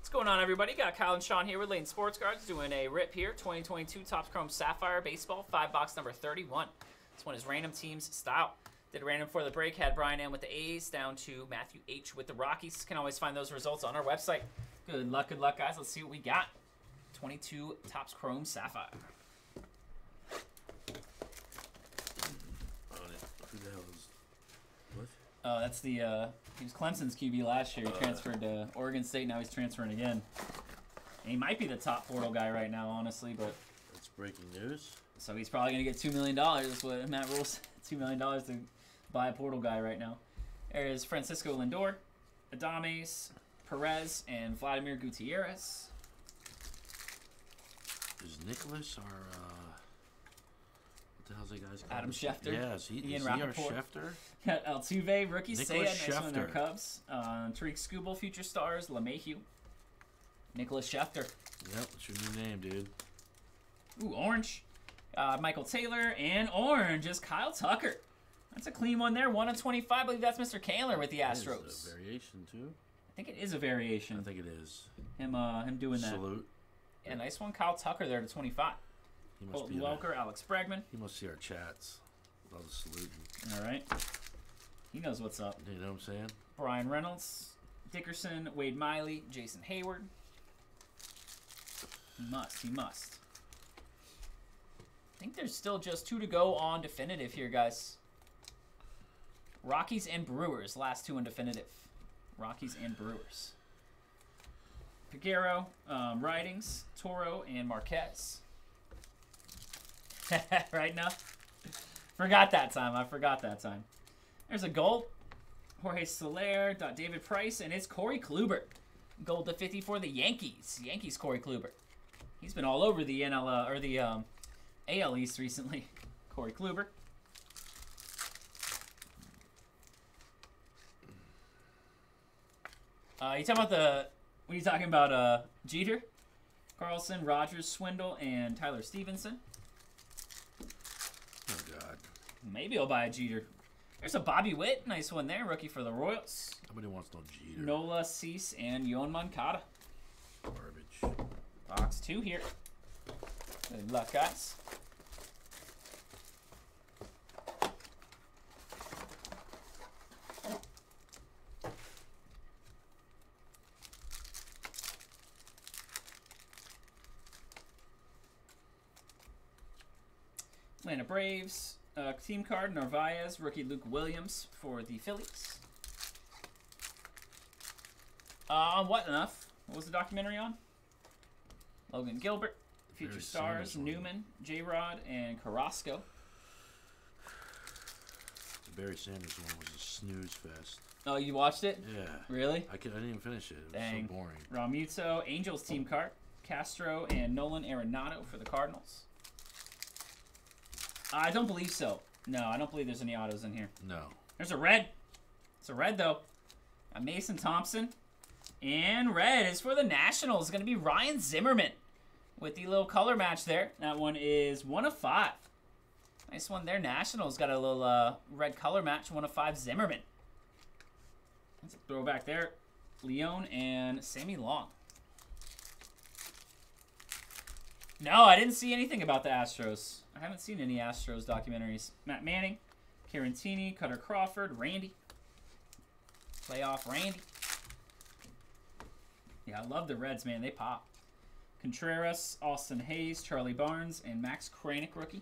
What's going on, everybody? Got Kyle and Sean here with Lane Sports Guards doing a rip here. 2022 Topps Chrome Sapphire Baseball, 5 box number 31. This one is random teams style. Did random for the break. Had Brian M with the A's down to Matthew H with the Rockies. Can always find those results on our website. Good luck, guys. Let's see what we got. 22 Topps Chrome Sapphire. Oh, that's the, he was Clemson's QB last year. He transferred to Oregon State. Now he's transferring again. And he might be the top portal guy right now, honestly, but. That's breaking news. So he's probably going to get $2 million. That's what Matt Rule said. $2 million to buy a portal guy right now. There is Francisco Lindor, Adames, Perez, and Vladimir Gutierrez. Is Nicholas our, Adam Schefter. Yeah, Ian Rapoport. Schefter? Got Altuve, rookie Sayed, next one their Cubs. Tariq Skubal, future stars, LeMahieu. Nicholas Schefter. Yep, that's your new name, dude. Ooh, orange. Michael Taylor, and orange is Kyle Tucker. That's a clean one there. 1/25, I believe that's Mr. Kaler with the Astros. Is a variation, too? I think it is a variation. I think it is. Him doing that. Salute. Yeah, nice one. Kyle Tucker there to 25. Colton Welker, Alex Bregman. He must see our chats. Love the salute. All right. He knows what's up. You know what I'm saying? Brian Reynolds, Dickerson, Wade Miley, Jason Hayward. He must. I think there's still just 2 to go on Definitive here, guys. Rockies and Brewers, last 2 in Definitive. Rockies and Brewers. Piguero, Ridings, Toro, and Marquez. Right now? I forgot that time. There's a gold. Jorge Soler, David Price, and it's Corey Kluber. Gold to 50 for the Yankees. Yankees Corey Kluber. He's been all over the AL East recently. Corey Kluber. What are you talking about, Jeter? Carlson, Rogers, Swindle, and Tyler Stevenson. Maybe I'll buy a Jeter. There's a Bobby Witt. Nice one there. Rookie for the Royals. Nobody wants no Jeter. Nola Cease and Yohan Moncada. Garbage. Box 2 here. Good luck, guys. Atlanta Braves. Team card, Narvaez, rookie Luke Williams for the Phillies. On What Enough? What was the documentary on? Logan Gilbert, future stars, Newman, J-Rod, and Carrasco. The Barry Sanders one was a snooze fest. Oh, you watched it? Yeah. Really? I didn't even finish it. It was Dang. So boring. Ramuto, Angels team card, Castro, and Nolan Arenado for the Cardinals. I don't believe so. No, I don't believe there's any autos in here. No. There's a red. It's a red, though. Mason Thompson. And red is for the Nationals. It's going to be Ryan Zimmerman with the little color match there. That one is 1/5. Nice one there. Nationals got a little red color match. 1/5 Zimmerman. That's a throwback there. Leon and Sammy Long. No, I didn't see anything about the Astros. I haven't seen any Astros documentaries. Matt Manning, Carantini, Cutter Crawford, Randy. Playoff Randy. Yeah, I love the Reds, man. They pop. Contreras, Austin Hayes, Charlie Barnes, and Max Kranick, rookie.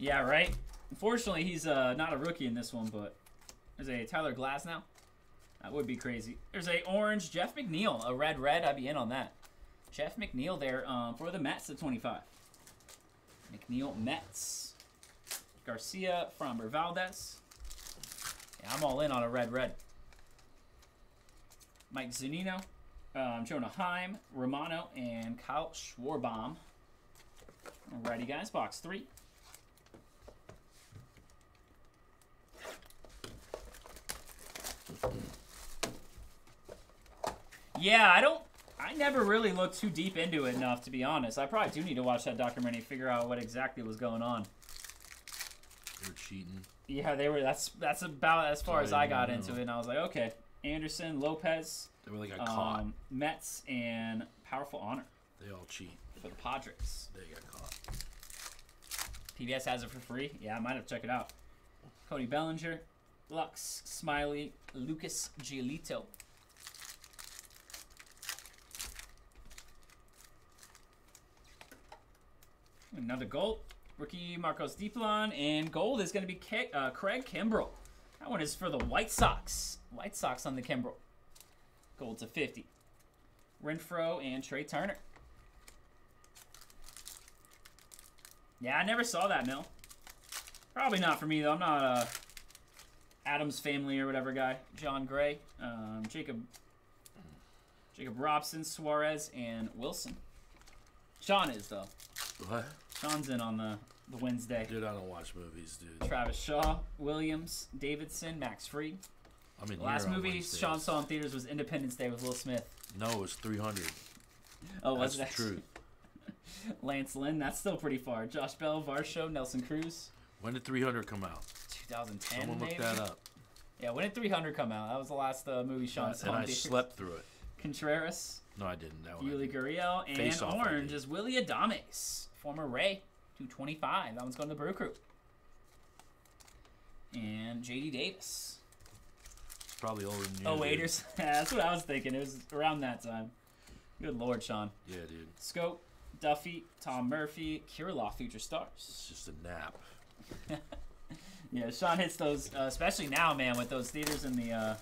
Yeah, right? Unfortunately, he's not a rookie in this one, but there's a Tyler Glasnow. That would be crazy. There's a orange Jeff McNeil. A red. I'd be in on that. Jeff McNeil there for the Mets at 25. McNeil, Mets. Garcia, Framber Valdez. Yeah, I'm all in on a red. Mike Zunino, Jonah Heim, Romano, and Kyle Schwarbaum. Alrighty, guys. Box 3. Yeah, I never really looked too deep into it enough, to be honest. I probably do need to watch that documentary and figure out what exactly was going on. They were cheating. Yeah, they were. That's about as far as I got into it, and I was like, okay, Anderson, Lopez. They really got caught. Mets and Powerful Honor. They all cheat. For the Padres. They got caught. PBS has it for free. Yeah, I might have to check it out. Cody Bellinger, Lux, Smiley, Lucas Giolito. Another gold. Rookie Marcos Diplon. And gold is going to be Craig Kimbrel. That one is for the White Sox. White Sox on the Kimbrel. Gold to 50. Renfroe and Trey Turner. Yeah, I never saw that, Mill. Probably not for me, though. I'm not a Adams family or whatever guy. John Gray, Jacob Robson, Suarez, and Wilson. Sean is, though. What? Sean's in on the Wednesday. Dude, I don't watch movies, dude. Travis Shaw, Williams, Davidson, Max Fried. I mean, the last movie Wednesdays. Sean saw in theaters was Independence Day with Will Smith. No, it was 300. Oh, was that? That's the truth. Lance Lynn, that's still pretty far. Josh Bell, Varsho, Nelson Cruz. When did 300 come out? 2010, someone looked that up. Yeah, when did 300 come out? That was the last movie Sean saw. And I slept through it. Contreras. No, I didn't. That one. Yuli Gurriel. And orange is Willie Adames. Former Ray, 225. That one's going to the Brew Crew. And J.D. Davis. Probably older than you. Oh, waiters. Yeah, that's what I was thinking. It was around that time. Good Lord, Sean. Yeah, dude. Scope. Duffy, Tom Murphy, Kirilloff, Future Stars. It's just a nap. Yeah, Sean hits those, especially now, man, with those theaters and the,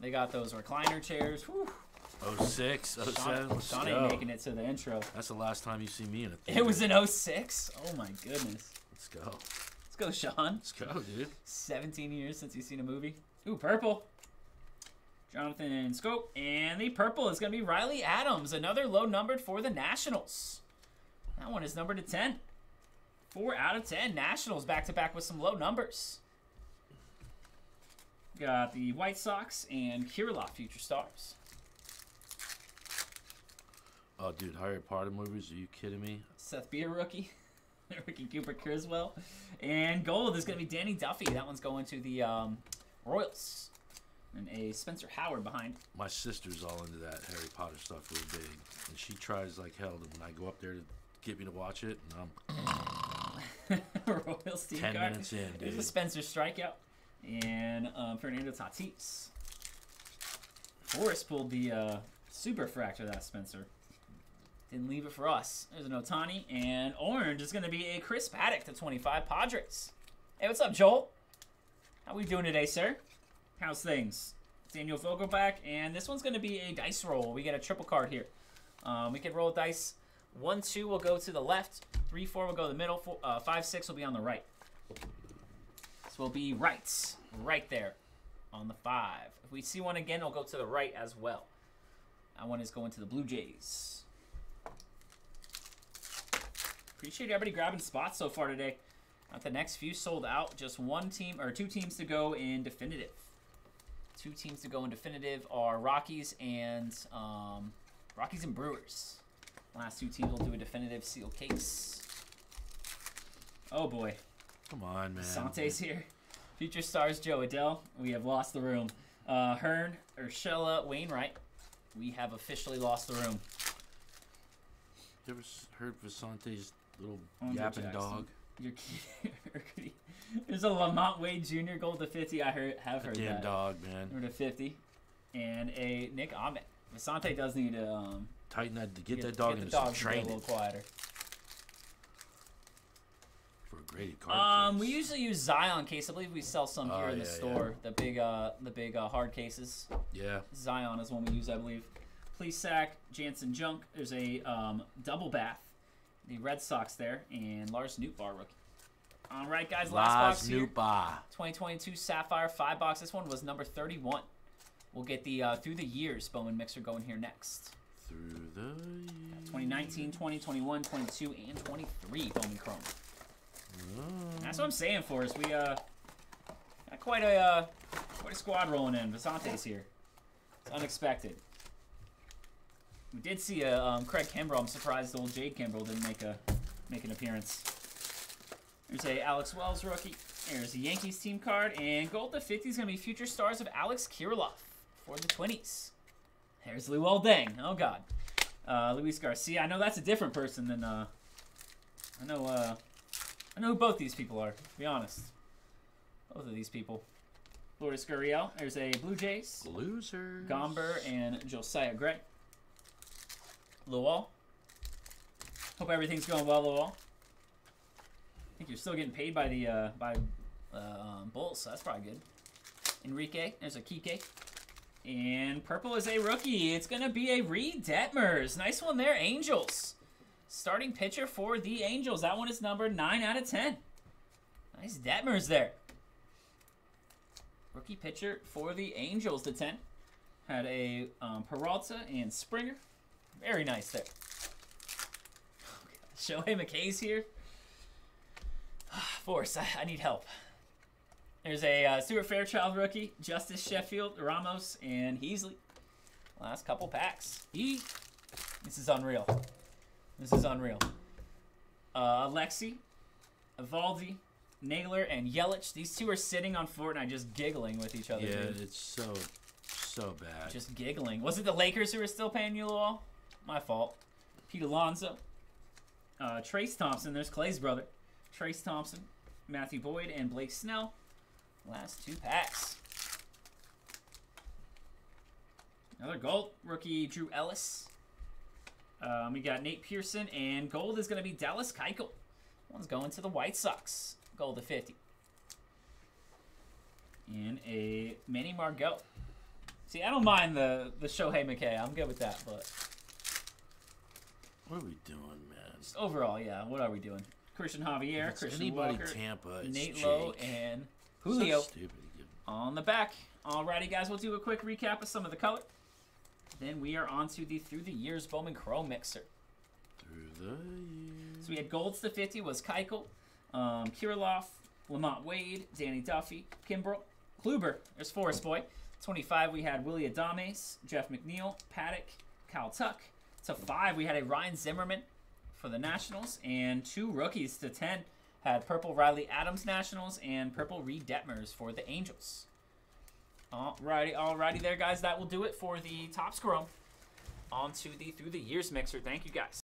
they got those recliner chairs. Whew. 06, 07. Sean ain't making it to the intro. That's the last time you see me in a theater. It was in 06? Oh, my goodness. Let's go. Let's go, Sean. Let's go, dude. 17 years since you've seen a movie. Ooh, purple. Jonathan and Scope. And the purple is going to be Riley Adams. Another low numbered for the Nationals. That one is numbered to 10. 4 out of 10. Nationals back-to-back with some low numbers. Got the White Sox and Kirilloff Future Stars. Oh, dude, Harry Potter movies? Are you kidding me? Seth Beer rookie. Ricky Cooper Criswell. And gold is going to be Danny Duffy. That one's going to the Royals. And a Spencer Howard behind. My sister's all into that Harry Potter stuff really big. And she tries like hell when I go up there to get me to watch it. And I'm Royal Steve 10 Gardner. Minutes in, dude. There's a Spencer strikeout. And Fernando Tatis. Forrest pulled the super fracture that Spencer. Didn't leave it for us. There's an Otani. And orange is going to be a Chris Paddock to 25 Padres. Hey, what's up, Joel? How we doing today, sir? How's things? Daniel Vogelback, and this one's going to be a dice roll. We get a triple card here. We can roll dice. 1, 2 will go to the left. 3, 4 will go to the middle. 5, 6 will be on the right. This will be right. Right there on the 5. If we see one again, it'll go to the right as well. That one is going to the Blue Jays. Appreciate everybody grabbing spots so far today. Not the next few sold out. Just one team or 2 teams to go in definitive. 2 teams to go in definitive are Rockies and Brewers. Last 2 teams will do a definitive seal case. Oh, boy. Come on, man. Sante's here. Future Stars, Joe Adell. We have lost the room. Hearn, Urshela, Wainwright. We have officially lost the room. You ever heard Vasante's little yapping dog? You're kidding. There's a Lamont Wade Jr. gold to 50. I have heard that. Damn dog, man. Gold to 50. And a Nick Ahmed. Vasante does need to tighten that to get that dog in the train. A little quieter. For a graded card. We usually use Zion case. I believe we sell some here in the store. Yeah. The big hard cases. Yeah. Zion is one we use, I believe. Plesac, Jansen Junk. There's a double bath. The Red Sox there and Lars Nootbaar rookie. All right, guys, last box here. 2022 Sapphire 5 box. This one was number 31. We'll get the through the years Bowman mixer going here next. Through the years. 2019, 20, 21, 22, and 23 Bowman Chrome. Oh. That's what I'm saying for us. We got quite a squad rolling in. Vasante's here. It's unexpected. We did see a Craig Kimbrel. I'm surprised old Jade Kimbrel didn't make an appearance. There's a Alex Wells rookie. There's a Yankees team card. And gold to 50 is going to be Future Stars of Alex Kirilloff. for the Twinnies. There's Luol Deng. Oh, God. Luis Garcia. I know that's a different person than... I know who both these people are, to be honest. Both of these people. Lourdes Gurriel. There's a Blue Jays. Losers. Gomber and Josiah Gray. Luol. Hope everything's going well, Luol. I think you're still getting paid by the Bulls, so that's probably good. Enrique. There's a Kike. And purple is a rookie. It's going to be a Reed Detmers. Nice one there, Angels. Starting pitcher for the Angels. That one is numbered 9 out of 10. Nice Detmers there. Rookie pitcher for the Angels to 10. Had a Peralta and Springer. Very nice there. Oh, Shohei McKay's here. Force, I need help. There's a Stuart Fairchild rookie, Justice Sheffield, Ramos, and Heasley. Last couple packs. This is unreal. This is unreal. Alexi, Evaldi, Naylor, and Yelich. These two are sitting on Fortnite just giggling with each other. Yeah, dude. It's so bad. Just giggling. Was it the Lakers who were still paying you all? My fault. Pete Alonso. Trace Thompson. There's Clay's brother. Trace Thompson, Matthew Boyd, and Blake Snell. Last two packs. Another gold rookie, Drew Ellis. We got Nate Pearson, and gold is going to be Dallas Keuchel. One's going to the White Sox. Gold to 50. And a Manny Margot. See, I don't mind the Shohei McKay. I'm good with that, but... what are we doing, man? Just overall, yeah. What are we doing? Christian Javier, Christian Walker, Tampa, Nate Lowe, and... Julio on the back. Alrighty, guys, we'll do a quick recap of some of the color. Then we are on to the Through the Years Bowman Chrome Mixer. Through the years. So we had golds to 50 was Keuchel, Kirilloff, Lamont Wade, Danny Duffy, Kimbrel, Kluber. There's Forest Boy. 25, we had Willie Adames, Jeff McNeil, Paddock, Kyle Tuck. To 5, we had a Ryan Zimmerman for the Nationals, and 2 rookies to 10. Had purple Riley Adams Nationals and purple Reed Detmers for the Angels. Alrighty there, guys. That will do it for the Topps Chrome. On to the Through the Years Mixer. Thank you, guys.